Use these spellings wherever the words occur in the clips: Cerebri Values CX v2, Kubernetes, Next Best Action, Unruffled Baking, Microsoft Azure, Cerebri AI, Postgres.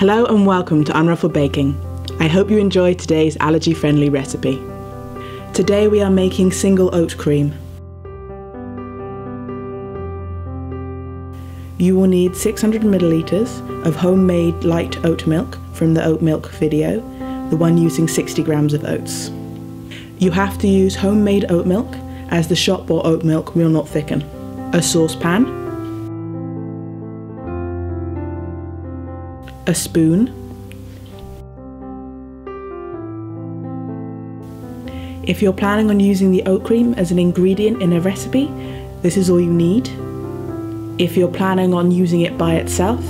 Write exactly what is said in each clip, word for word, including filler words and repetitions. Hello and welcome to Unruffled Baking. I hope you enjoy today's allergy-friendly recipe. Today we are making single oat cream. You will need six hundred millilitres of homemade light oat milk from the oat milk video, the one using sixty grams of oats. You have to use homemade oat milk as the shop or oat milk will not thicken. A saucepan, a spoon, if you're planning on using the oat cream as an ingredient in a recipe, this is all you need. If you're planning on using it by itself,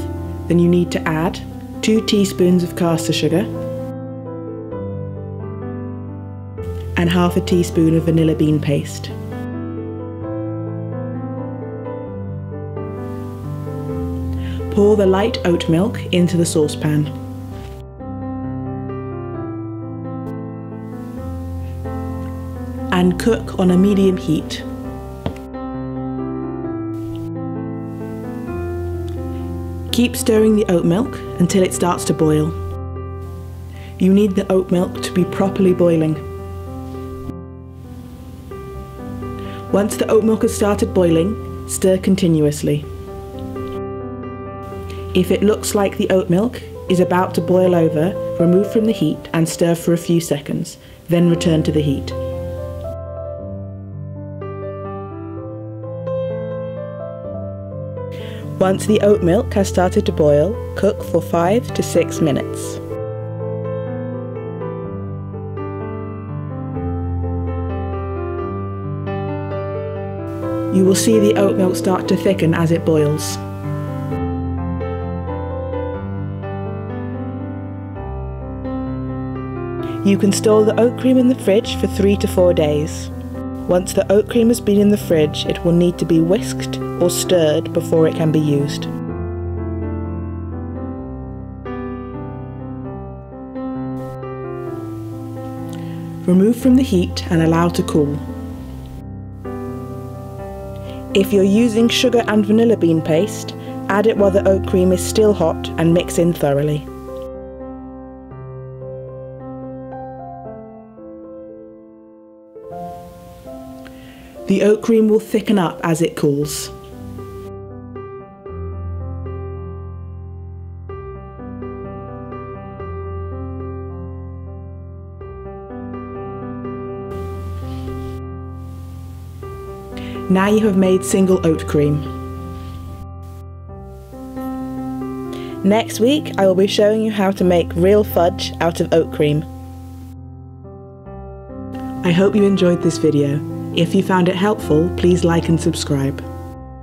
then you need to add two teaspoons of caster sugar and half a teaspoon of vanilla bean paste. Pour the light oat milk into the saucepan. And cook on a medium heat. Keep stirring the oat milk until it starts to boil. You need the oat milk to be properly boiling. Once the oat milk has started boiling, stir continuously. If it looks like the oat milk is about to boil over, remove from the heat and stir for a few seconds, then return to the heat. Once the oat milk has started to boil, cook for five to six minutes. You will see the oat milk start to thicken as it boils. You can store the oat cream in the fridge for three to four days. Once the oat cream has been in the fridge, it will need to be whisked or stirred before it can be used. Remove from the heat and allow to cool. If you're using sugar and vanilla bean paste, add it while the oat cream is still hot and mix in thoroughly. The oat cream will thicken up as it cools. Now you have made single oat cream. Next week, I will be showing you how to make real fudge out of oat cream. I hope you enjoyed this video. If you found it helpful, please like and subscribe.